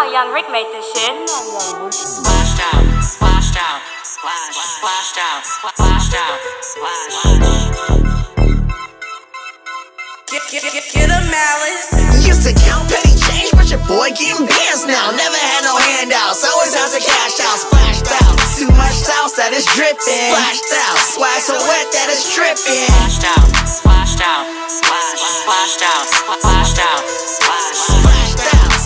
how Young Rick made this shit. Splashed out, splashed out, splashed, splashed out, splashed out, splashed. Get a malice. Used to count penny change, but your boy getting bands now. Never had no handouts, always out to cash out. Splashed out, too much sauce that is dripping. Splashed out, swag so wet that is tripping. Splashed out, splashed out, splashed out, splashed out, splashed.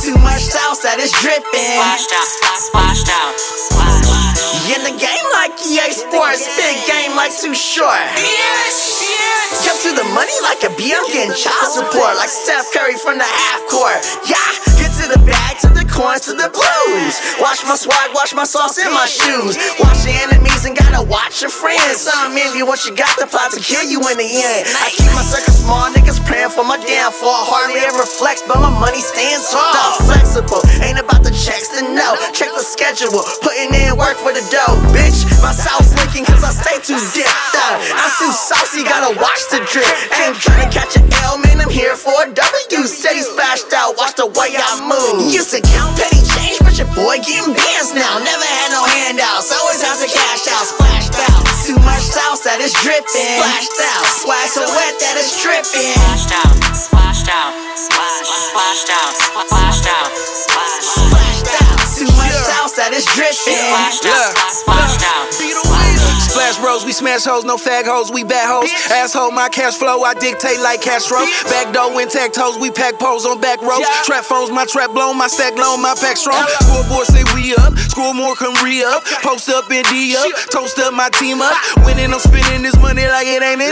Too much sauce that is dripping. Splashed out, splashed out, splashed out. In the game like EA Sports, big game like Too Short. Kept to the money like a B, I'm getting child support. Like Steph Curry from the half court. Yeah, get to the bag, to the coins, to the blues. Wash my swag, wash my sauce in my shoes. Watch your enemies and gotta watch your friends. Some envy what you got, the plot to kill you in the end. I keep my circle small, niggas praying for my downfall. Hardly ever flex, but my money stands tall. Flexible, ain't about the checks to know. Check the schedule, putting in work for the dough. Bitch, my sauce leaking cause I stay too dipped up. I'm too saucy, gotta watch the drip. Ain't tryna catch an L, man, I'm here for a W. Said he splashed out, watch the way I move. Used to count petty change, but your boy getting bands now. Never had no handouts, always out to cash out. Splashed out, too much sauce that is dripping. Splashed out, swag so wet that is tripping. Splashed out, splashed out, splashed out, splashed out. Splash bros, we smash hoes, no fag hoes, we bat hoes. Asshole, my cash flow, I dictate like Castro. Back door intact hoes, we pack poles on back rows. Trap phones, my trap blown, my stack low, my pack strong. Poor boys say we up, score more, come re up. Post up and D up, toast up my team up. Winning, I'm spending this money like it ain't in.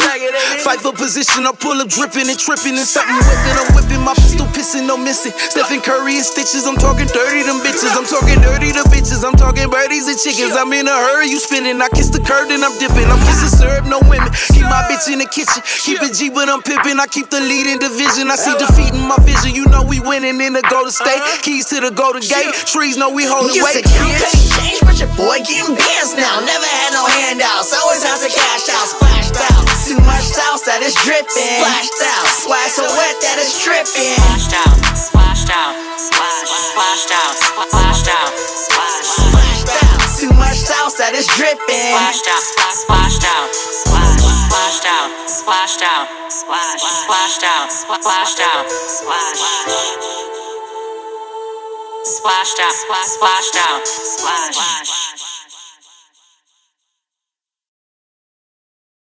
Fight for position, I pull up, dripping and tripping and something whipping. I'm whipping my pistol, pissing, no missing. Stephen Curry and stitches, I'm talking dirty them bitches. I'm talking dirty to bitches, I'm talking birdies and chickens. I'm in a hurry, you spinning. I kiss the curb, then I'm dipping. I'm kissing syrup, no women. Keep my bitch in the kitchen. Keep it G, but I'm pipping. I keep the lead in division. I see defeat in my vision. You know we winning in the Golden State. Keys to the Golden Gate. Trees know we holding weight. Change, but your boy getting bands now. Never had no handouts. Always out to cash out. Splashed out. Too much sauce that is dripping. Splashed out. Swag so wet that is tripping. Splashed out. Splashed out. Splashed out. Splashed out. Splashed out. Too much sauce that is dripping. Splashed out. Splashed out. Splashed out. Splashed out. Splashed out. Splashed out. Splashed out. Splashed out. Splashed out. Splashed.